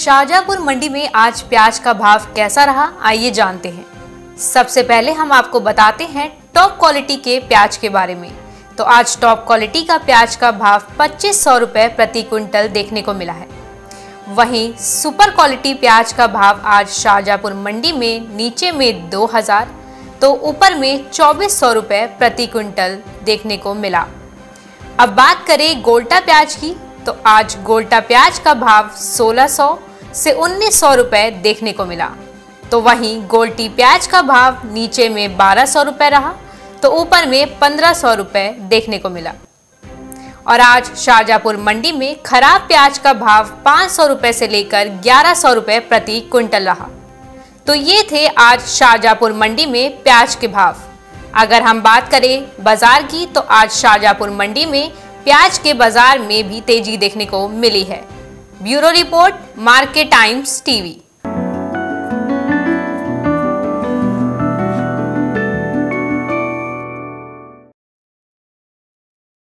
शाजापुर मंडी में आज प्याज का भाव कैसा रहा, आइए जानते हैं। सबसे पहले हम आपको बताते हैं टॉप क्वालिटी के प्याज के बारे में। तो आज टॉप क्वालिटी का प्याज का भाव 2500 रुपये प्रति क्विंटल देखने को मिला है। वहीं सुपर क्वालिटी प्याज का भाव आज शाजापुर मंडी में नीचे में 2000 तो ऊपर में 2400 रुपये प्रति क्विंटल देखने को मिला। अब बात करें गोल्टा प्याज की, तो आज गोल्टा प्याज का भाव 1600 से 1900 रुपये देखने को मिला। तो वहीं गोल्टी प्याज का भाव नीचे में 1200 रुपये रहा तो ऊपर में 1500 रुपये देखने को मिला। और आज शाजापुर मंडी में खराब प्याज का भाव 500 रुपये से लेकर 1100 रुपये प्रति क्विंटल रहा। तो ये थे आज शाजापुर मंडी में प्याज के भाव। अगर हम बात करें बाजार की, तो आज शाजापुर मंडी में प्याज के बाजार में भी तेजी देखने को मिली है। Bureau report, market times TV.